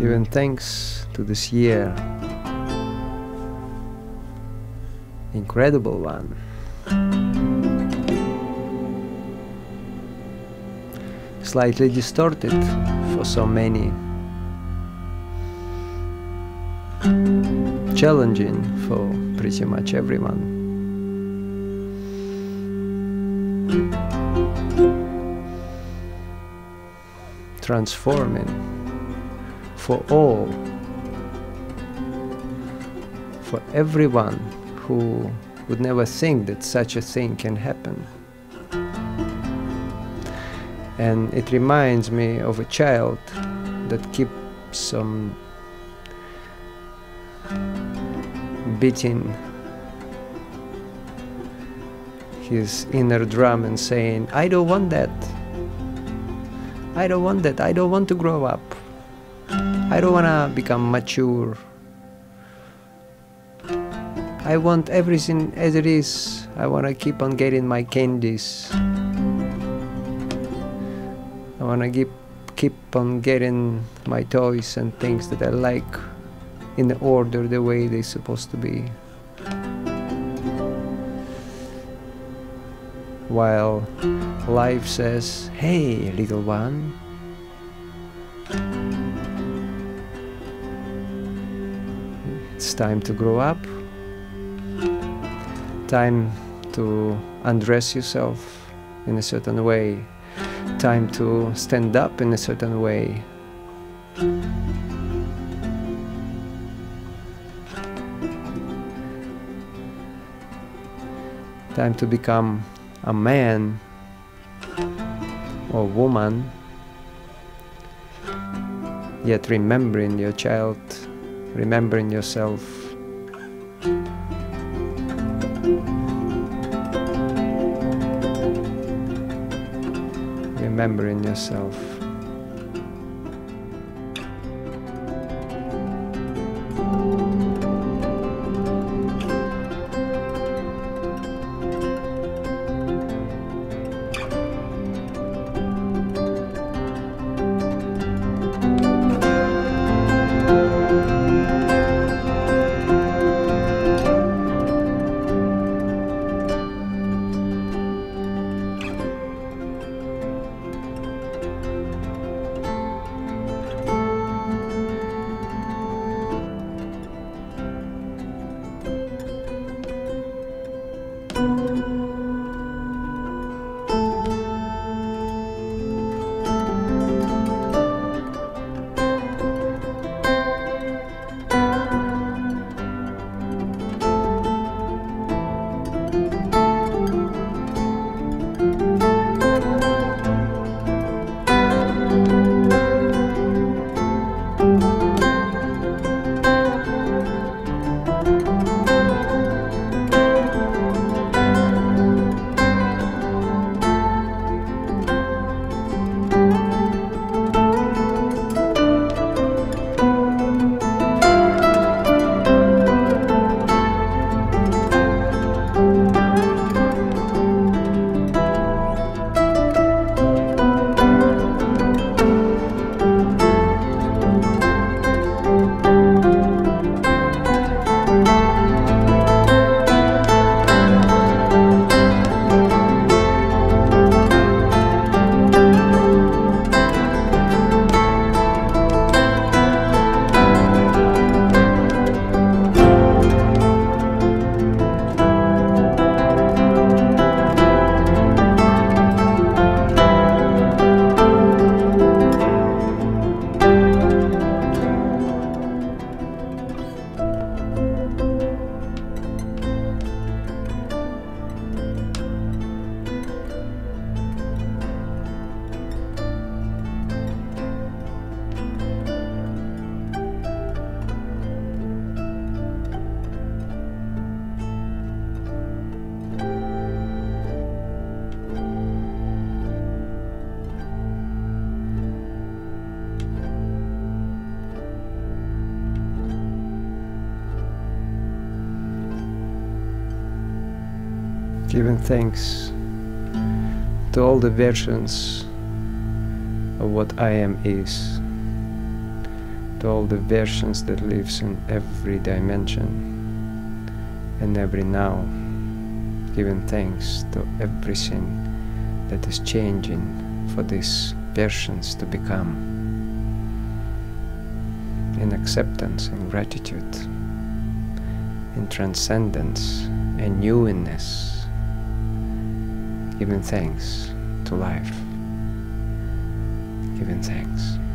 Giving thanks to this year, incredible one. Slightly distorted for so many, challenging for pretty much everyone. Transforming. For all, for everyone who would never think that such a thing can happen. And it reminds me of a child that keeps on beating his inner drum and saying, I don't want that, I don't want that, I don't want to grow up. I don't want to become mature. I want everything as it is. I want to keep on getting my candies. I want to keep on getting my toys and things that I like in the order, the way they're supposed to be. While life says, hey, little one, It's time to grow up, time to undress yourself in a certain way, time to stand up in a certain way. Time to become a man or woman, yet remembering your child, remembering yourself. Remembering yourself. Giving thanks to all the versions of what I am is, to all the versions that lives in every dimension and every now, giving thanks to everything that is changing for these versions to become, in acceptance, in gratitude, in transcendence and newness. Giving thanks to life, giving thanks.